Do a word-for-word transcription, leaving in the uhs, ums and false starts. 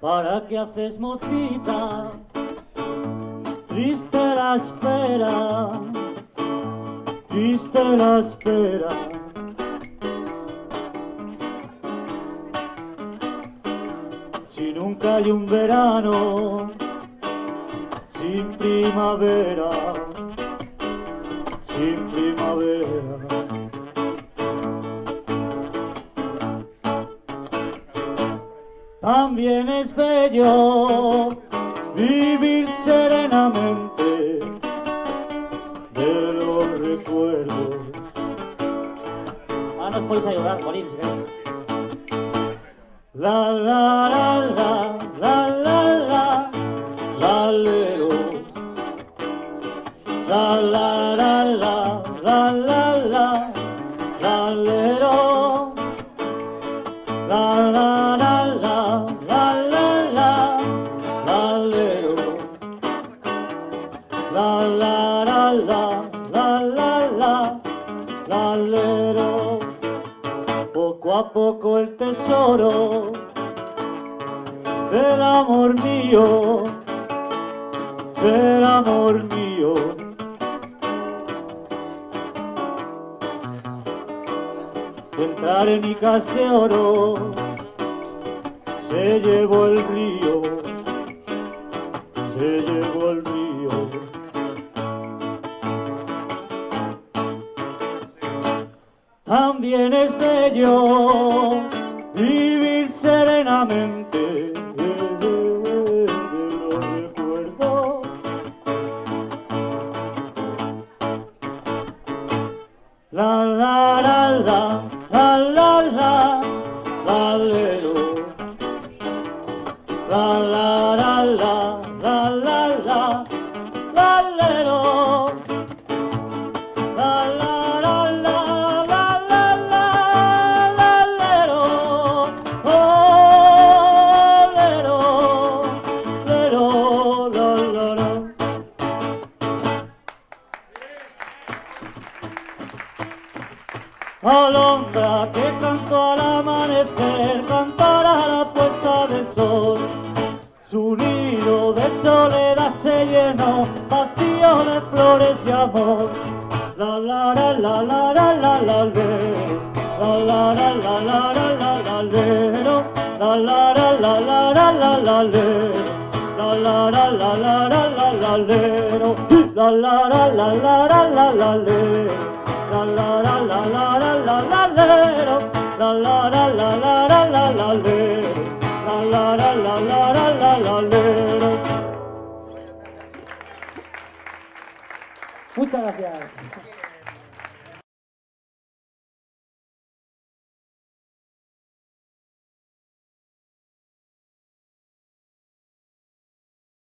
¿Para qué haces, mocita, triste la espera, triste la espera? Si nunca hay un verano sin primavera, sin primavera. También es bello vivir serenamente de los recuerdos. Ah, nos podéis ayudar, morir, si queréis. La, la, la, la, la, la, la, la, lero. La, la, la, la, la, la, la, la, lero. La, la, la. Poco a poco el tesoro del amor mío, del amor mío. Entrar en micas de oro se llevó el río, se llevó el río. También es bello vivir serenamente de los recuerdos. La la la la la la la la lero. La la la la la la la la lero. La la. Alondra que cantó al amanecer, cantará a la puesta del sol. Su nido de soledad se llenó, vacío de flores y amor. La la la la la la la la le, la la la la la la la le, la la la la la la la la le, la la la la la la la le, la la la la la la la le. La la la la la la la la lero, la la la la la la la la lero, la la la la la la la la lero. Muchas gracias.